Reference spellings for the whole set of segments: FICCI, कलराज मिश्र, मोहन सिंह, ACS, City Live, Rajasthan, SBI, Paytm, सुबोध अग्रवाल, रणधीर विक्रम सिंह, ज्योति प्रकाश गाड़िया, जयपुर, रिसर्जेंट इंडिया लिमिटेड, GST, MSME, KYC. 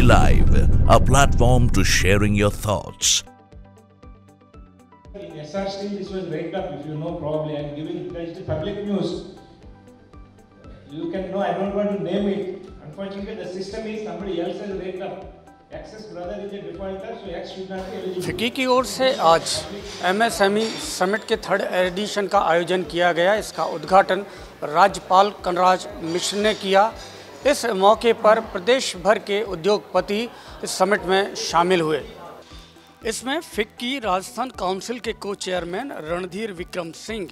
City Live, a platform to sharing your thoughts. In SRC, this was raked up, if you know probably. I am giving it to public news. You can know, I don't want to name it. Unfortunately, the system is somebody else has raked up. FICCI की ओर से आज MSME summit के third edition का आयोजन किया गया। इसका उद्घाटन राज्यपाल कलराज मिश्र ने किया। इस मौके पर प्रदेश भर के उद्योगपति इस समिट में शामिल हुए। इसमें फिक्की राजस्थान काउंसिल के को चेयरमैन रणधीर विक्रम सिंह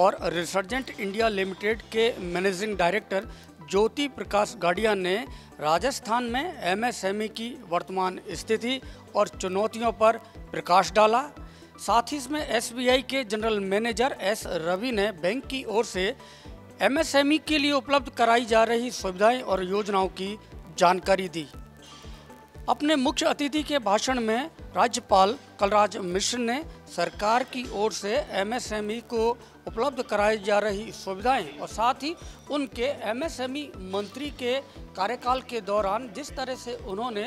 और रिसर्जेंट इंडिया लिमिटेड के मैनेजिंग डायरेक्टर ज्योति प्रकाश गाड़िया ने राजस्थान में MSME की वर्तमान स्थिति और चुनौतियों पर प्रकाश डाला। साथ ही इसमें SBI के जनरल मैनेजर S रवि ने बैंक की ओर से MSME के लिए उपलब्ध कराई जा रही सुविधाएं और योजनाओं की जानकारी दी। अपने मुख्य अतिथि के भाषण में राज्यपाल कलराज मिश्र ने सरकार की ओर से MSME को उपलब्ध कराई जा रही सुविधाएं और साथ ही उनके MSME मंत्री के कार्यकाल के दौरान जिस तरह से उन्होंने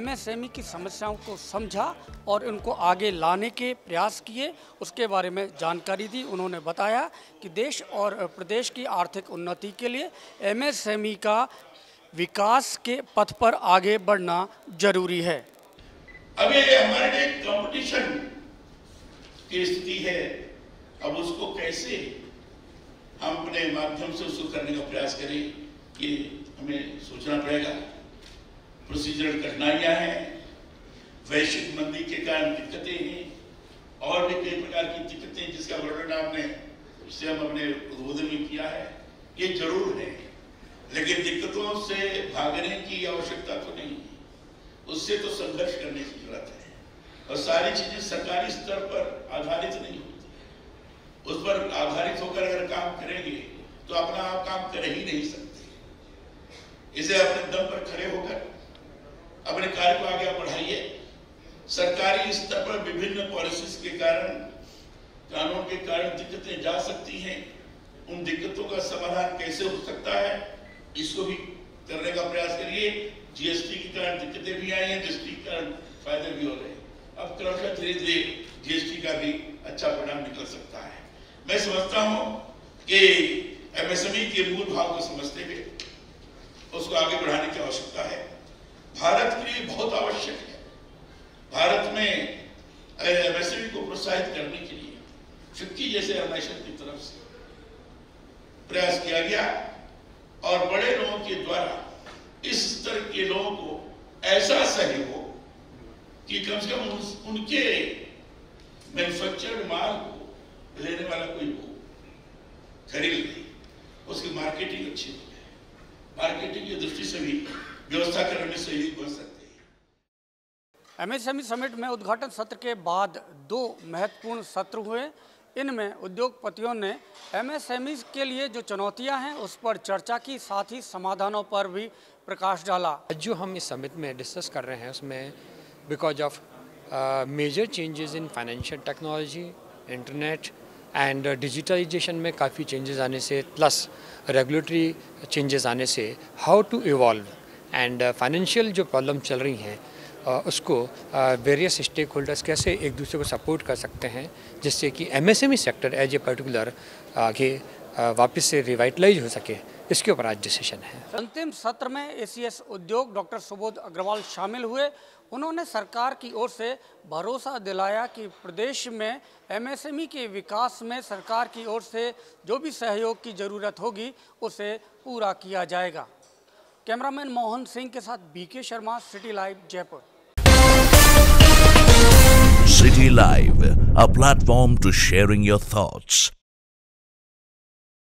MSME की समस्याओं को समझा और उनको आगे लाने के प्रयास किए, उसके बारे में जानकारी दी। उन्होंने बताया कि देश और प्रदेश की आर्थिक उन्नति के लिए MSME का विकास के पथ पर आगे बढ़ना जरूरी है। अब ये हमारे लिए कंपटीशन की स्थिति है। अब उसको कैसे हम अपने माध्यम से उसको करने का प्रयास करें, ये हमें सोचना पड़ेगा। प्रोसीजरल कठिनाइयाँ हैं, वैश्विक मंदी के कारण दिक्कतें हैं और भी कई प्रकार की दिक्कतें जिसका वर्णन आपने उससे हम अपने उद्बोधन में किया है, ये जरूर है। लेकिन दिक्कतों से भागने की आवश्यकता तो नहीं है, उससे तो संघर्ष करने की जरूरत है। और सारी चीजें सरकारी स्तर पर आधारित नहीं होती। उस पर आधारित होकर अगर काम करेंगे तो अपना आप काम कर ही नहीं सकते। इसे अपने दम पर खड़े होकर अपने कार्य को आगे बढ़ाइए। सरकारी स्तर पर विभिन्न पॉलिसीज के कारण, कानून के कारण दिक्कतें जा सकती हैं। उन दिक्कतों का समाधान कैसे हो सकता है, इसको भी करने का प्रयास करिए। GST के कारण दिक्कतें भी आई हैं, GST के कारण फायदे भी हो रहे हैं। अब क्रमशः धीरे धीरे GST का भी अच्छा परिणाम निकल सकता है। मैं समझता हूँ कि MSME के मूल भाव को समझते हुए उसको आगे बढ़ाने की आवश्यकता है। भारत के लिए बहुत आवश्यक है। भारत में MSME को प्रोत्साहित करने के लिए फिक्की जैसे ऑर्गेनाइजेशन की तरफ से प्रयास किया गया और बड़े लोगों के द्वारा इस स्तर के लोगों को ऐसा सहयोग कि कम से कम उनके मैन्युफैक्चर्ड माल को लेने वाला कोई हो, खरीद ले, उसकी मार्केटिंग अच्छी हो जाए। मार्केटिंग की दृष्टि से भी व्यवस्था करने में सहयोग कर सकते हैं। MSME समिट में उद्घाटन सत्र के बाद 2 महत्वपूर्ण सत्र हुए। इनमें उद्योगपतियों ने MSME के लिए जो चुनौतियां हैं उस पर चर्चा की, साथ ही समाधानों पर भी प्रकाश डाला। जो हम इस समिट में डिस्कस कर रहे हैं उसमें because of major changes in financial technology, internet and digitalization में काफ़ी चेंजेस आने से, प्लस रेगुलेटरी चेंजेस आने से, how to evolve and financial जो प्रॉब्लम चल रही हैं उसको वेरियस स्टेक होल्डर्स कैसे एक दूसरे को सपोर्ट कर सकते हैं, जिससे कि MSME sector as a particular आगे वापस से रिवाइटलाइज हो सके, इसके ऊपर आज डिसीजन है। अंतिम सत्र में ACS उद्योग डॉक्टर सुबोध अग्रवाल शामिल हुए। उन्होंने सरकार की ओर से भरोसा दिलाया कि प्रदेश में MSME के विकास में सरकार की ओर से जो भी सहयोग की ज़रूरत होगी उसे पूरा किया जाएगा। कैमरामैन मोहन सिंह के साथ BK Sharma, city live, जयपुर। City Live, a platform to sharing your thoughts.